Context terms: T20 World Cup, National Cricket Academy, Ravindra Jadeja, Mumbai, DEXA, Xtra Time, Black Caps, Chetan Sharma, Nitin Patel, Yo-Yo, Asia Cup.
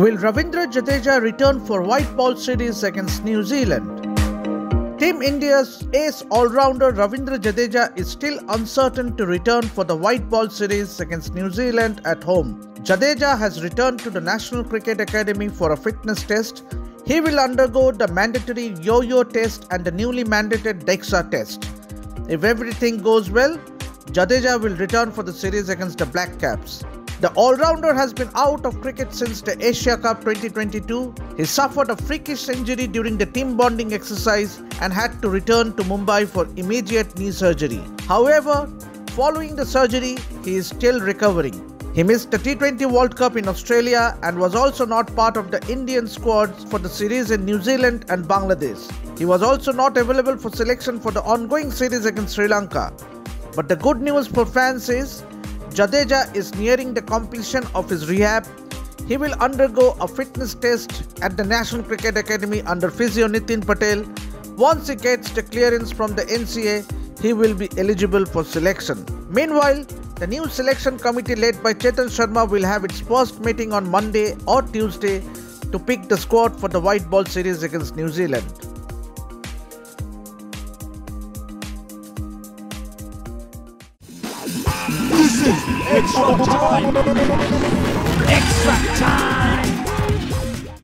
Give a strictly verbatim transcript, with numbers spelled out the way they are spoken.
Will Ravindra Jadeja return for white ball series against New Zealand? Team India's ace all-rounder Ravindra Jadeja is still uncertain to return for the white ball series against New Zealand at home. Jadeja has returned to the National Cricket Academy for a fitness test. He will undergo the mandatory Yo-Yo test and the newly mandated DEXA test. If everything goes well, Jadeja will return for the series against the Black Caps. The all-rounder has been out of cricket since the Asia Cup twenty twenty-two. He suffered a freakish injury during the team bonding exercise and had to return to Mumbai for immediate knee surgery. However, following the surgery, he is still recovering. He missed the T twenty World Cup in Australia and was also not part of the Indian squads for the series in New Zealand and Bangladesh. He was also not available for selection for the ongoing series against Sri Lanka. But the good news for fans is, Jadeja is nearing the completion of his rehab. He will undergo a fitness test at the National Cricket Academy under physio Nitin Patel. Once he gets the clearance from the N C A, he will be eligible for selection. Meanwhile, the new selection committee led by Chetan Sharma will have its first meeting on Monday or Tuesday to pick the squad for the white ball series against New Zealand. This is Xtra Time! Xtra Time!